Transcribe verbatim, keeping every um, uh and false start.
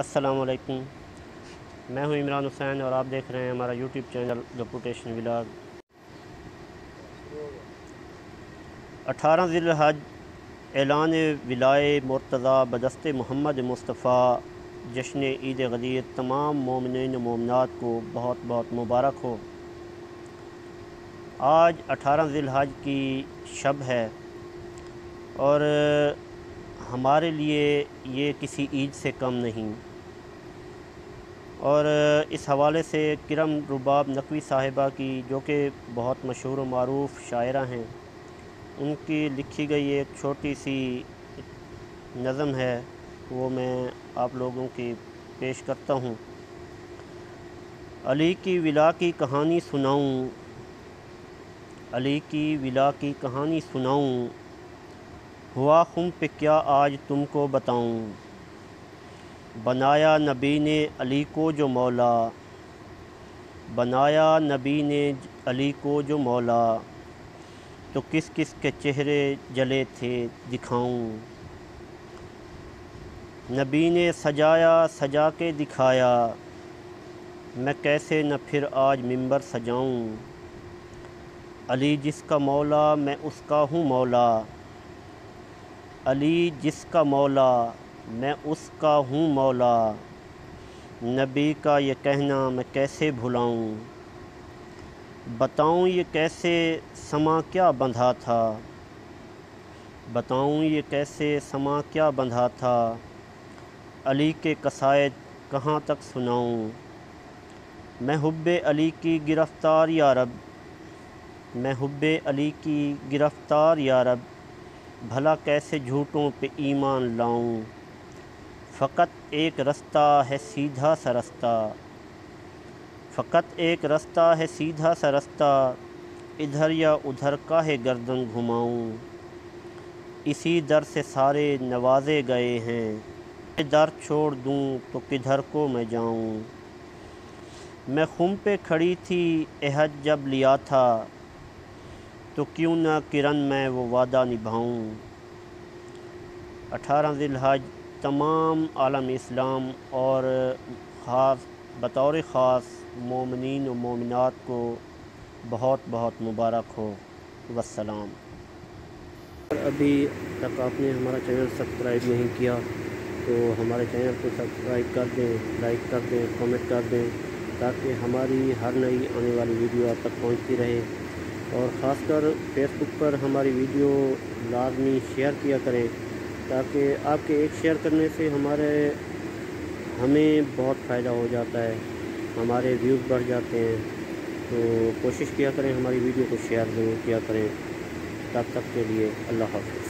अस्सलामुअलैकुम, मैं हूं इमरान हुसैन और आप देख रहे हैं हमारा यूट्यूब चैनल गप्पोटाइशन व्लॉग। अठारह ज़िल हज ऐलान विलाए मुर्तज़ा बदस्ते मोहम्मद मुस्तफ़ा जश्न ईद गदीर तमाम मोमिनीन व मोमिनात को बहुत बहुत मुबारक हो। आज अठारह ज़िल हज की शब है और हमारे लिए ये किसी ईद से कम नहीं। और इस हवाले से किरन रुबाब नकवी साहिबा की, जो कि बहुत मशहूर व मारूफ़ शायरा हैं, उनकी लिखी गई एक छोटी सी नज़म है, वो मैं आप लोगों की पेश करता हूँ। अली की विला की कहानी सुनाऊँ, अली की विला की कहानी सुनाऊँ, हुआ खुम पे क्या आज तुमको बताऊँ। बनाया नबी ने अली को जो मौला, बनाया नबी ने अली को जो मौला, तो किस किस के चेहरे जले थे दिखाऊं। नबी ने सजाया सजा के दिखाया, मैं कैसे न फिर आज मिंबर सजाऊं। अली जिसका मौला मैं उसका हूँ मौला, अली जिसका मौला मैं उसका हूँ मौला, नबी का ये कहना मैं कैसे भुलाऊं। बताऊं ये कैसे समा क्या बंधा था, बताऊं ये कैसे समा क्या बंधा था, अली के कसायद कहाँ तक सुनाऊं। मैं हुब्बे अली की गिरफ़्तार या रब, मैं हुब्बे अली की गिरफ़्तार या रब, भला कैसे झूठों पे ईमान लाऊं। फ़कत एक रास्ता है सीधा सा रास्ता, फ़कत एक रास्ता है सीधा सा रास्ता, इधर या उधर का है गर्दन घुमाऊं। इसी दर से सारे नवाजे गए हैं, दर छोड़ दूं तो किधर को मैं जाऊं। मैं खुम पे खड़ी थी एहद जब लिया था, तो क्यों ना किरण मैं वो वादा निभाऊं। अठारह ज़िल हज तमाम आलम इस्लाम और ख़ास बतौर ख़ास मोमिनीन व मोमिनात को बहुत बहुत मुबारक हो। वस्सलाम। अभी तक आपने हमारा चैनल सब्सक्राइब नहीं किया तो हमारे चैनल को सब्सक्राइब कर दें, लाइक कर दें, कमेंट कर दें, ताकि हमारी हर नई आने वाली वीडियो आप तक पहुंचती रहे। और ख़ासकर फेसबुक पर हमारी वीडियो लाजमी शेयर किया करें, ताकि आपके एक शेयर करने से हमारे हमें बहुत फ़ायदा हो जाता है, हमारे व्यूज़ बढ़ जाते हैं। तो कोशिश किया करें हमारी वीडियो को शेयर ज़रूर किया करें। तब तक के लिए अल्लाह हाफ़िज़।